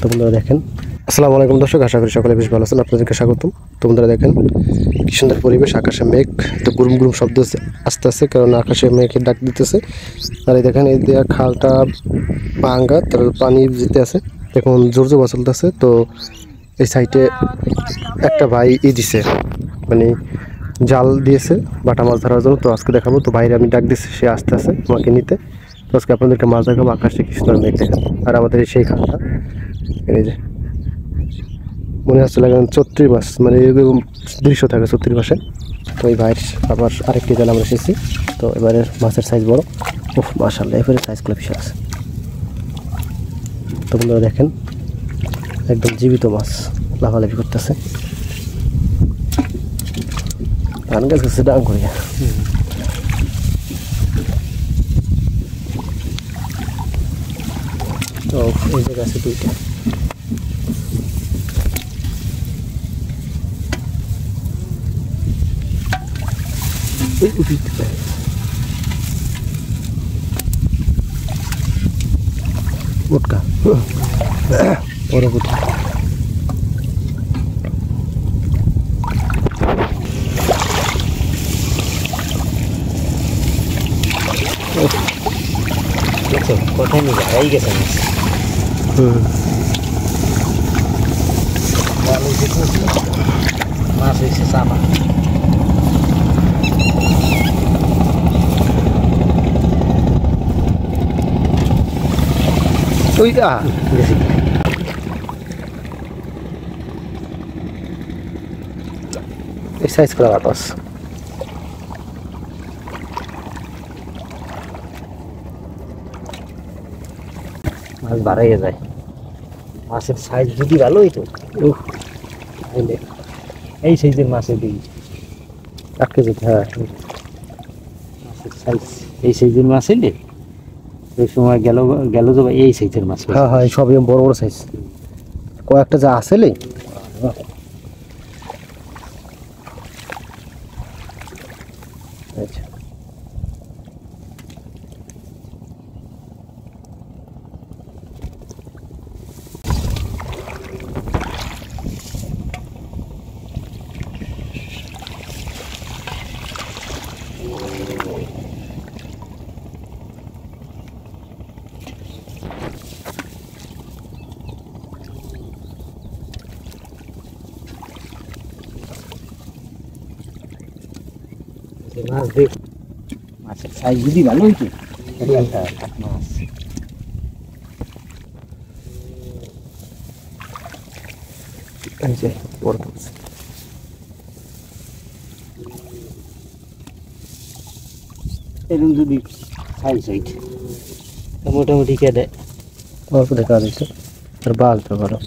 তো বন্ধুরা দেখেন, আসসালামু আলাইকুম দর্শক, আশা করি সকলে বেশ ভালো আছেন। আপনাদেরকে স্বাগতম। তো বন্ধুরা দেখেন কি সুন্দর পরিবেশ, আকাশে মেঘ তো গুরুম গুরুম শব্দ আসতে আসছে, কারণ আকাশে মেঘে ডাক দিতেছে। আর এই দেখেন এই দিয়ে খালটা ভাঙা, তার পানি যেতে আছে, এখন জোর জোর চলতেছে। তো এই সাইডে একটা ভাই দিছে, মানে জাল দিয়েছে বাটা মাছ ধরার জন্য। তো আজকে দেখাবো, তো বাইরে আমি ডাক দিচ্ছি, সে আসতে আসে আমাকে নিতে। তো আজকে আপনাদেরকে মাছ দেখাবো আকাশে কি সুন্দর মেঘ দেখাবো। আর আমাদের সেই খালটা এই যে মনে হচ্ছে লাগান 34 মাস, মানে এরকম দৃশ্য থাকে 34 মাসে। তো এই ভাইয়ের আবার আরেকটি জাল আমরা এসেছি। তো এবারে মাছের সাইজ বড়, উফ মাশাআল্লাহ, এবারে সাইজগুলো বিশাল আছে। তো বন্ধুরা দেখেন একদম জীবিত মাছ লাফালাফি করতেছে, ধান গাছ গাছে ডাং করিয়া। তো এই জায়গা আছে দুইটা, এই উঠিতে মোটকা বড় কথা। কোথায় নিয়ে যাই গেছে মাছ হয়েছে চাপা। ওইটা এই সাইজ করা বাতাস মাছ বাড়াইয়ে যায়। মাছের সাইজ যদি ভালোই তো এই সাইজের মাছের দিই 8 কেজি। হ্যাঁ মাছের সাইজ এই সাইজের মাছ এলে এই সময় গেল গেল যে এই সাইজের মাছ। হ্যাঁ হ্যাঁ সবই বড় বড় সাইজ, কয়েকটা যা আসেলে আচ্ছা। মাছ দেখ মাছের সাইজ যদি ভালো হইতো মাছ আচ্ছা বড় মাছ। এরকম যদি সাইজ হইতো মোটামুটি কেটে অল্প দেখা দিচ্ছে আর বাল তো ভালো।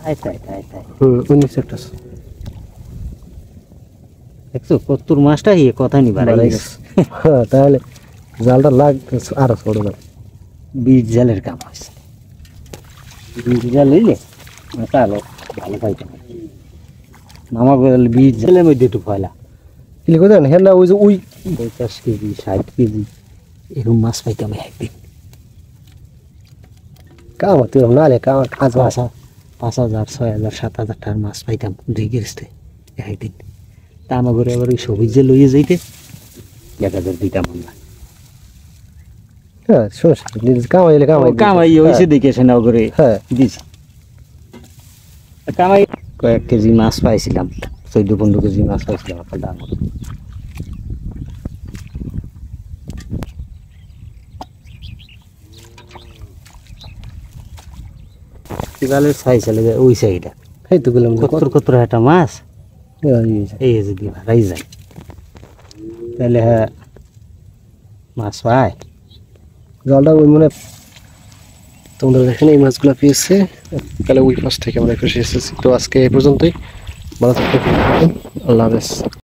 তাই তাই তাই তাই 19 একটা একটু 70 মাছটা এই কথা নি বাড়াই গেছে। তাহলে জালটা লাগ আর ছোট না, বীজ জালের কাম আছে, বীজ জাল নিলে ভালো পাইতে মামা বলে বীজ জালের মধ্যে একটু ফয়লা কিলে কই দেন। হ্যাঁ না ওই যে ওই 50 কেজি 60 কেজি এরকম মাছ পাইতাম একদিন। কাম তো নালে কাম কাজ ভাষা 5000 6000 7000 টাকার মাছ পাইতাম 2 গিরস্তে একদিন। তা আমার ঘরে আবার ওই সবুজ যে লইয়ে যাইতে 1000 দিতাম আমরা। হ্যাঁ কামাই হয়েছে দেখে সে নগরে দিছি, কামাই কয়েক কেজি মাছ পাইছিলাম, 14-15 কেজি মাছ পাইছিলাম একটা দাম। এবারে সাইজ চলে যায় ওই সাইডটা, এই তো বললাম 70-70 একটা মাছ এই যদি ভাড়াই যায় তাহলে হ্যাঁ মাছ পায় জলটা ওই মনে। তোমরা দেখেন এই মাছগুলো পেয়েছে তাহলে ওই পাশ থেকে আমরা এসেছি। তো আজকে এই পর্যন্তই, ভালো থাকবেন, আল্লাহ হাফেজ।